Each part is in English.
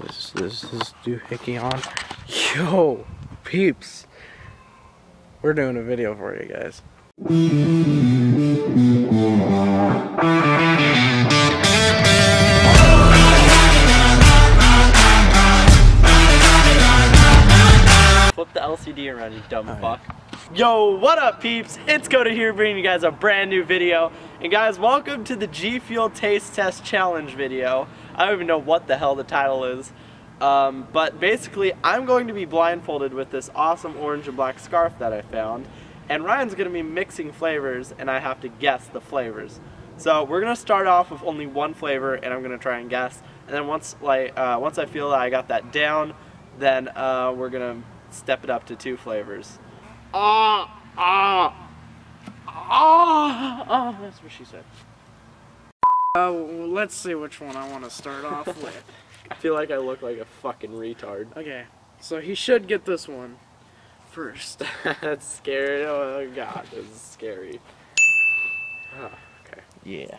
this doohickey on. Yo, peeps, we're doing a video for you guys. Flip the LCD around, you dumb fuck. Yo, what up, peeps? It's Coda here, bringing you guys a brand new video. And guys, welcome to the G Fuel Taste Test Challenge video. I don't even know what the hell the title is. But basically, I'm going to be blindfolded with this awesome orange and black scarf that I found. And Ryan's going to be mixing flavors, and I have to guess the flavors. So we're going to start off with only one flavor, and I'm going to try and guess. And then once I feel that I got that down, then we're going to step it up to two flavors. That's what she said. Let's see which one I want to start off with. I feel like I look like a fucking retard. Okay, so he should get this one first. That's scary. Oh god, this is scary. Oh, okay. Yeah.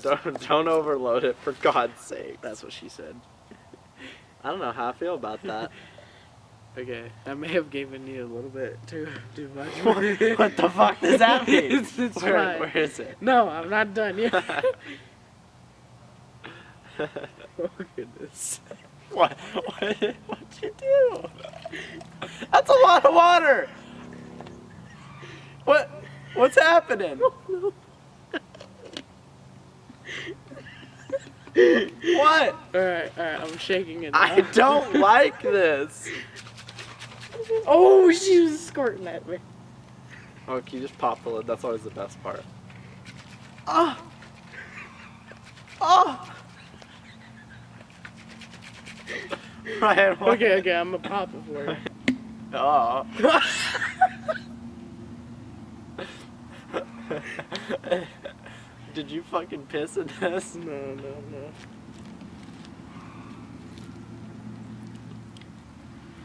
Don't overload it, for God's sake. That's what she said. I don't know how I feel about that. Okay, I may have given you a little bit too much. What the fuck does that mean? It's where is it? No, I'm not done yet. Oh goodness! What'd you do? That's a lot of water. What's happening? Oh, no. What? All right, I'm shaking it. I don't like this. Oh, she was squirting at me. Oh, can you just pop the lid? That's always the best part. Oh! Oh! Ryan, what? Okay, I'm gonna pop it for you. Oh. Did you fucking piss in this? No.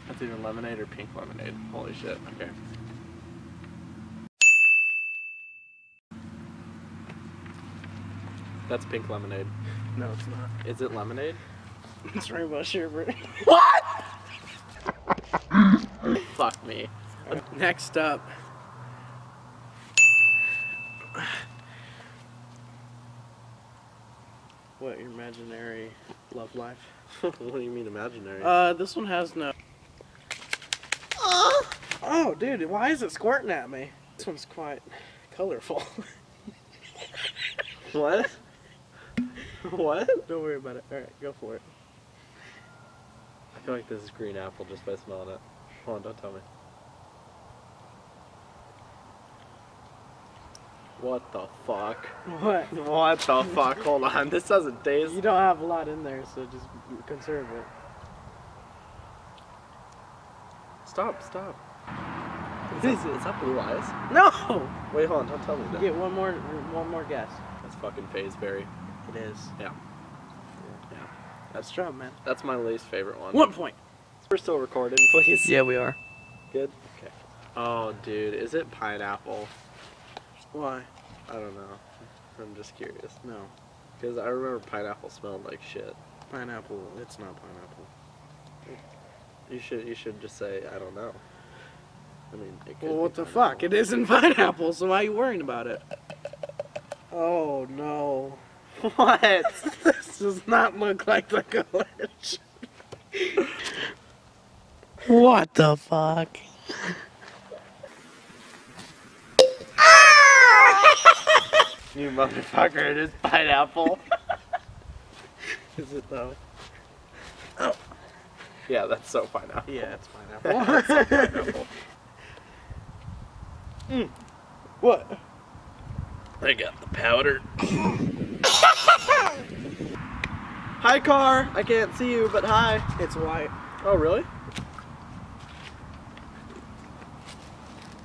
That's either lemonade or pink lemonade. Holy shit, okay. That's pink lemonade. No, it's not. Is it lemonade? It's rainbow sherbet. What?! Fuck me. Right. Next up. What, your imaginary love life? What do you mean imaginary? This one has no... Oh, dude, why is it squirting at me? This one's quite colorful. What? What? Don't worry about it. Alright, go for it. I feel like this is green apple just by smelling it. Hold on, don't tell me. What the fuck? What? What the fuck? Hold on, this doesn't taste... You don't have a lot in there, so just conserve it. Stop. Is that blue eyes? No! Wait, hold on, don't tell me that. Get one more guess. That's fucking Fazeberry. It is. Yeah. That's true, man. That's my least favorite one. 1 point! We're still recording, please. Yeah, we are. Good? Okay. Oh, dude, is it pineapple? Why? I don't know. I'm just curious. No. Because I remember pineapple smelled like shit. Pineapple, it's not pineapple. You should just say, I don't know. I mean, it could. Well, what the fuck? It isn't pineapple, so why are you worrying about it? Oh, no. What? This does not look like the color. What the fuck? You motherfucker, it is pineapple. Is it though? Oh. Yeah, that's so pineapple. Yeah, it's pineapple. That's so pineapple. What? I got the powder. Hi, car. I can't see you, but hi. It's white. Oh, really?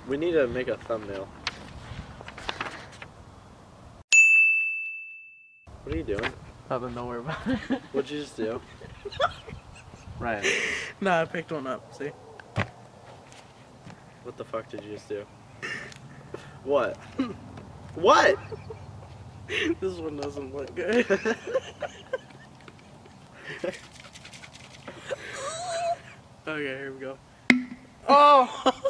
We need to make a thumbnail. What are you doing? Nothing, don't worry about it. What'd you just do? Ryan. Nah, I picked one up, see? What the fuck did you just do? What? What? This one doesn't look good. Okay, here we go. Oh!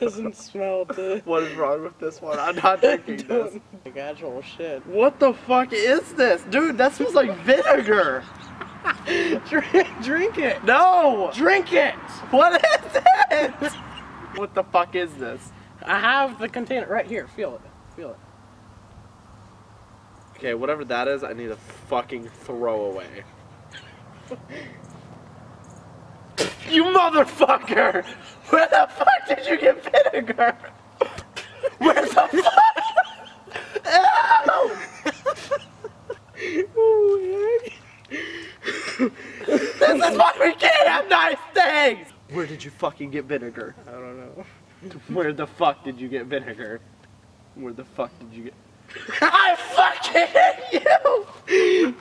Doesn't smell good. What is wrong with this one? I'm not drinking this. Like actual shit. What the fuck is this? Dude, that smells like vinegar. Drink it. No! Drink it! What is it? What the fuck is this? I have the container right here. Feel it. Feel it. Okay, whatever that is, I need a fucking throwaway. You motherfucker! Where the fuck did you get vinegar? Where the fuck? Ew! This is why we can't have nice things! Where did you fucking get vinegar? I don't know. Where the fuck did you get vinegar? Where the fuck did you get... I fucking hit you!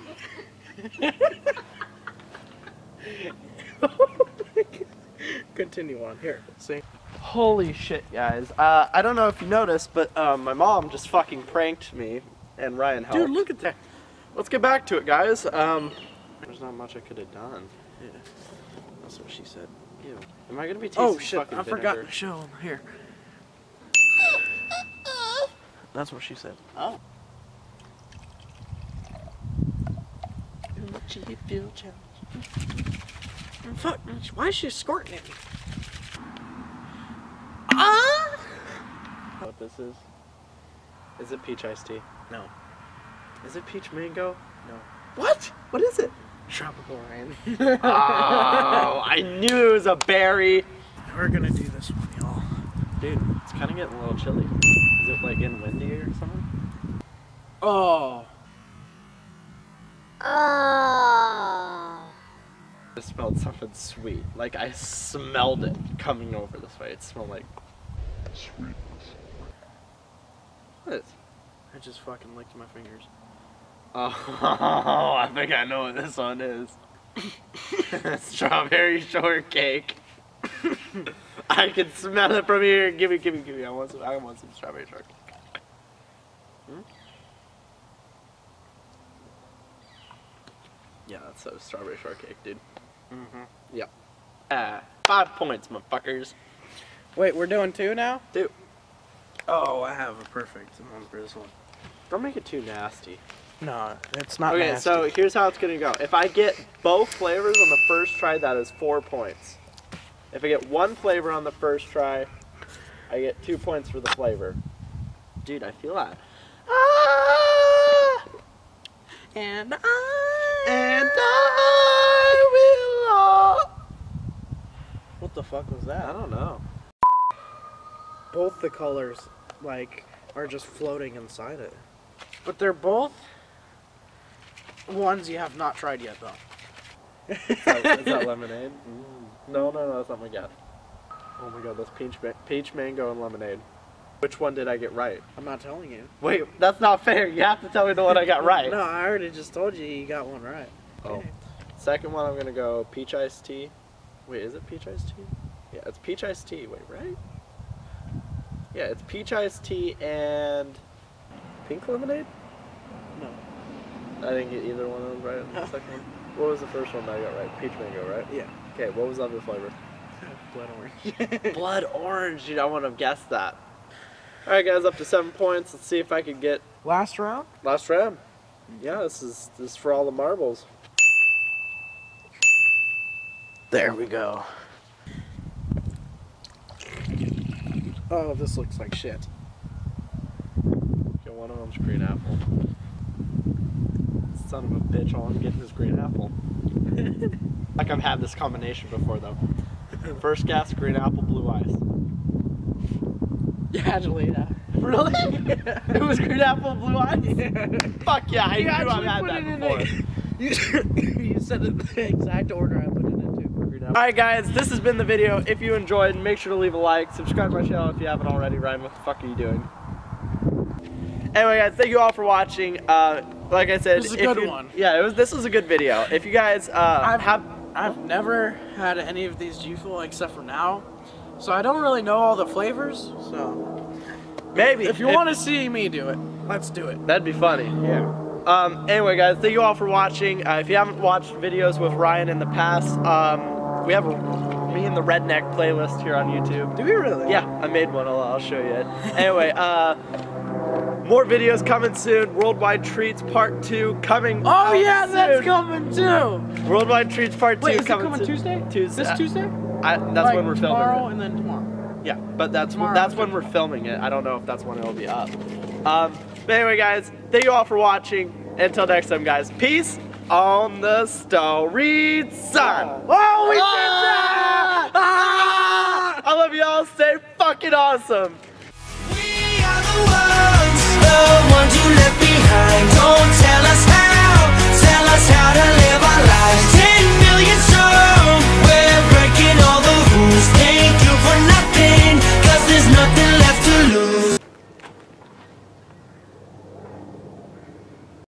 Continue on here. See? Holy shit, guys. I don't know if you noticed, but my mom just fucking pranked me and Ryan helped. Dude, look at that. Let's get back to it, guys. There's not much I could have done. Yeah. That's what she said. Ew. Am I gonna be tasting fucking vinegar? Forgot to show him here. That's what she said. Oh. Fuck, why is she squirting at me? Ah! What this is? Is it peach iced tea? No. Is it peach mango? No. What? What is it? Tropical Rain. Oh, I knew it was a berry. We're gonna do this one, y'all. Dude, it's kind of getting a little chilly. Is it like in windy or something? Oh. I smelled something sweet. Like, I smelled it coming over this way. It smelled like... sweetness. What? I just fucking licked my fingers. Oh, I think I know what this one is. Strawberry shortcake. I can smell it from here. Give me. I want some strawberry shortcake. Hmm? Yeah, that's a strawberry shortcake, dude. Mm-hmm. Yep. 5 points, motherfuckers. Wait, we're doing 2 now? 2. Oh, I have a perfect one for this one. Don't make it too nasty. No, it's not nasty. Okay, so here's how it's gonna go. If I get both flavors on the first try, that is 4 points. If I get one flavor on the first try, I get 2 points for the flavor. Dude, I feel that. Ah! And I will. What the fuck was that? I don't know. Both the colors, like, are just floating inside it. But they're both ones you have not tried yet, though. Is that lemonade? Mm. No, that's not what we got. Oh my god, that's peach, mango, and lemonade. Which one did I get right? I'm not telling you. Wait, that's not fair. You have to tell me the one I got right. No, I already just told you you got one right. Oh. Okay. Second one, I'm going to go peach iced tea. Wait, is it peach iced tea? Yeah, it's peach iced tea. Wait, right? Yeah, it's peach iced tea and pink lemonade? No. I didn't get either one of them right on the second one. What was the first one that I got right? Peach mango, right? Yeah. Okay, what was the other flavor? Blood orange. Blood orange. Dude, I wouldn't have guessed that. Alright guys, up to 7 points. Let's see if I can get... Last round? Last round. Yeah, this is for all the marbles. There we go. Oh, this looks like shit. Okay, one of them's green apple. Son of a bitch, all I'm getting is green apple. Like I've had this combination before though. First guess, green apple, blue ice. Yeah, actually, yeah. Really? Yeah. It was green apple, blue eyes? Yeah. Fuck yeah, I knew I've had that before. You said it the exact order I put it into. Alright guys, this has been the video. If you enjoyed, make sure to leave a like. Subscribe to my channel if you haven't already. Ryan, what the fuck are you doing? Anyway guys, thank you all for watching. Like I said, this is a good one. Yeah, this was a good video. If you guys I've never had any of these G Fuel except for now. So I don't really know all the flavors, so maybe if you want to see me do it, let's do it. That'd be funny. Yeah. Anyway guys, thank you all for watching. If you haven't watched videos with Ryan in the past, we have me and the Redneck playlist here on YouTube. Do we really? Yeah, I made one. I'll show you it. Anyway, more videos coming soon. Worldwide Treats Part 2 coming. Oh yeah, that's coming too. Worldwide Treats Part 2 coming Tuesday. This Tuesday? That's when we're filming. Tomorrow and then tomorrow. Yeah, but that's when we're filming it. I don't know if that's when it'll be up. But anyway, guys, thank you all for watching. Until next time, guys. Peace on the starry sun. Oh, we did that! Ah! I love y'all. Stay fucking awesome. We are the ones you left behind.